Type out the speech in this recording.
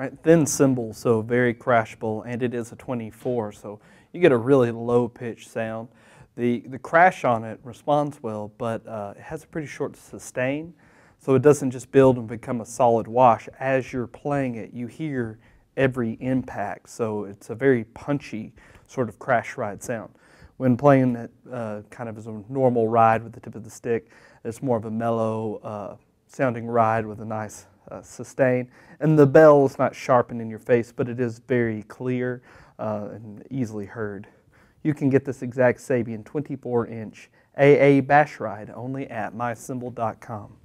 right? Thin cymbal, so very crashable, and it is a 24, so you get a really low-pitched sound. The crash on it responds well, but it has a pretty short sustain, so it doesn't just build and become a solid wash. As you're playing it, you hear every impact, so it's a very punchy sort of crash ride sound. When playing it kind of as a normal ride with the tip of the stick, it's more of a mellow sounding ride with a nice sustain. And the bell is not sharp and in your face, but it is very clear and easily heard. You can get this exact Sabian 24-inch AA Bash ride only at mycymbal.com.